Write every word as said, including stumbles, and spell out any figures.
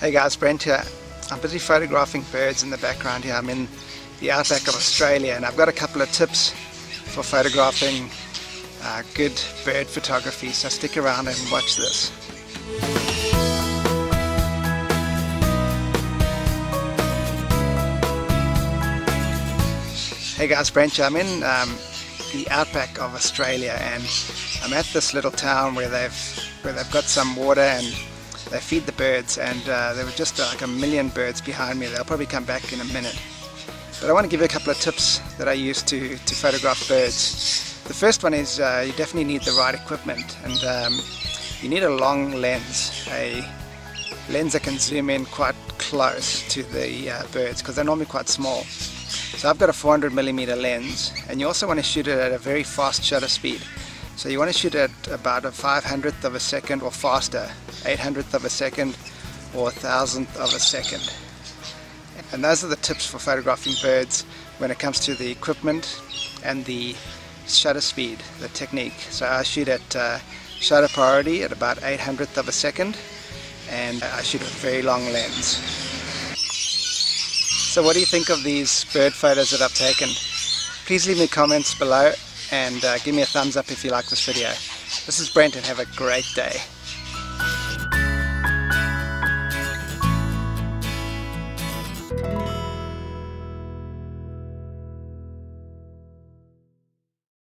Hey guys, Brent here. I'm busy photographing birds in the background here. I'm in the outback of Australia and I've got a couple of tips for photographing uh, good bird photography, so stick around and watch this. Hey guys, Brent here. I'm in um, the outback of Australia and I'm at this little town where they've, where they've got some water and they feed the birds, and uh, there were just uh, like a million birds behind me. They'll probably come back in a minute. But I want to give you a couple of tips that I use to, to photograph birds. The first one is uh, you definitely need the right equipment, and um, you need a long lens, a lens that can zoom in quite close to the uh, birds because they're normally quite small. So I've got a four hundred millimeter lens, and you also want to shoot it at a very fast shutter speed. So you want to shoot at about a five hundredth of a second or faster, eight hundredth of a second or a thousandth of a second. And those are the tips for photographing birds when it comes to the equipment and the shutter speed, the technique. So I shoot at uh, shutter priority at about eight hundredth of a second, and I shoot with a very long lens. So what do you think of these bird photos that I've taken? Please leave me comments below. And uh, give me a thumbs up if you like this video. This is Brent and have a great day.